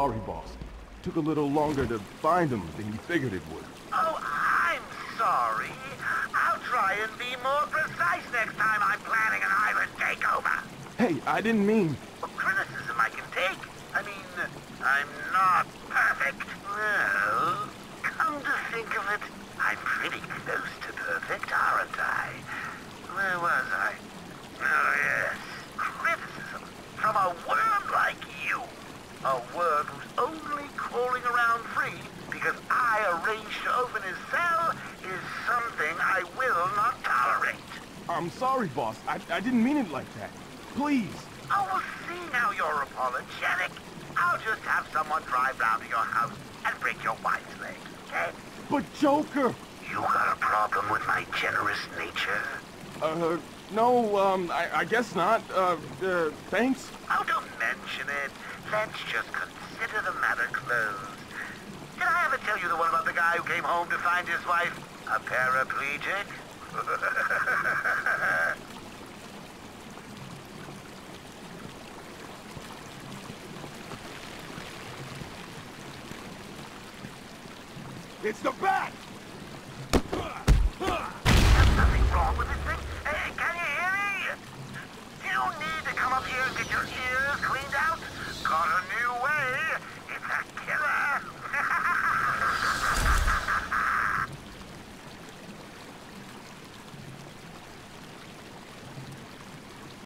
sorry, boss. Took a little longer to find him than you figured it would. Oh, I'm sorry. I'll try and be more precise next time I'm planning an island takeover. Hey, I didn't mean... Well, criticism I can take. I mean, I'm not perfect. Well, come to think of it, I'm pretty close to perfect, aren't I? Where was I? Oh, yes. Criticism from a worm like you. A worm who's only crawling around free because I arranged to open his cell is something I will not tolerate. I'm sorry, boss. I didn't mean it like that. Please. Oh, well, see now you're apologetic. I'll just have someone drive round to your house and break your wife's leg, okay? But Joker! You got a problem with my generous nature? No, I guess not. Thanks. Oh, don't mention it. Let's just consider the matter closed. Did I ever tell you the one about the guy who came home to find his wife a paraplegic? It's the bat! There's nothing wrong with this thing. Can you hear me? Do you need to come up here and get your ears?